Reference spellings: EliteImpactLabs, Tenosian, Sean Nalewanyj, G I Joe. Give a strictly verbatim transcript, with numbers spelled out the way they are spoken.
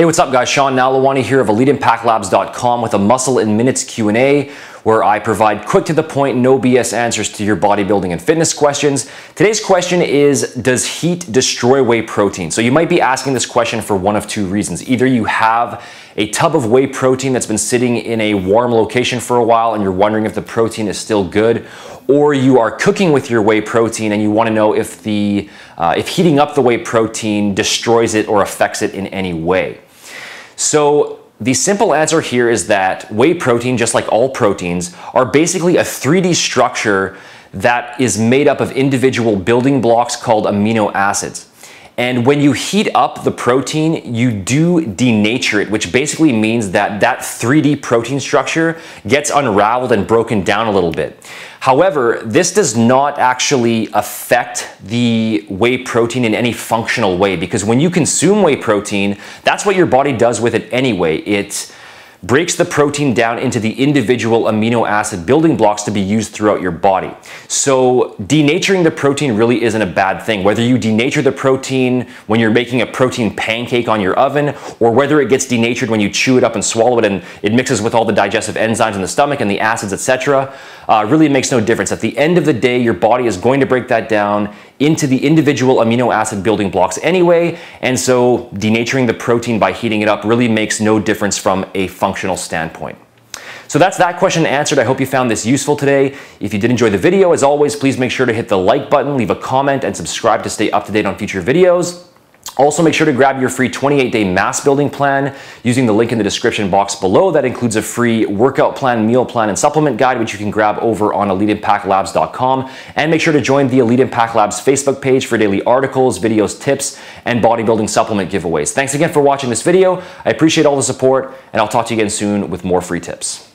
Hey, what's up guys? Sean Nalewanyj here of Elite Impact Labs dot com with a Muscle in Minutes Q and A where I provide quick to the point, no B S answers to your bodybuilding and fitness questions. Today's question is, does heat destroy whey protein? So you might be asking this question for one of two reasons. Either you have a tub of whey protein that's been sitting in a warm location for a while and you're wondering if the protein is still good, or you are cooking with your whey protein and you want to know if the uh, if heating up the whey protein destroys it or affects it in any way. So the simple answer here is that whey protein, just like all proteins, are basically a three D structure that is made up of individual building blocks called amino acids. And when you heat up the protein, you do denature it, which basically means that that three D protein structure gets unraveled and broken down a little bit. However, this does not actually affect the whey protein in any functional way, because when you consume whey protein, that's what your body does with it anyway. It breaks the protein down into the individual amino acid building blocks to be used throughout your body. So denaturing the protein really isn't a bad thing. Whether you denature the protein when you're making a protein pancake on your oven, or whether it gets denatured when you chew it up and swallow it and it mixes with all the digestive enzymes in the stomach and the acids, et cetera, uh, really makes no difference. At the end of the day, your body is going to break that down into the individual amino acid building blocks anyway, and so denaturing the protein by heating it up really makes no difference from a functional standpoint. So that's that question answered. I hope you found this useful today. If you did enjoy the video, as always, please make sure to hit the like button, leave a comment, and subscribe to stay up to date on future videos. Also, make sure to grab your free twenty-eight day mass building plan using the link in the description box below. That includes a free workout plan, meal plan, and supplement guide, which you can grab over on Elite Impact Labs dot com. And make sure to join the Elite Impact Labs Facebook page for daily articles, videos, tips, and bodybuilding supplement giveaways. Thanks again for watching this video. I appreciate all the support, and I'll talk to you again soon with more free tips.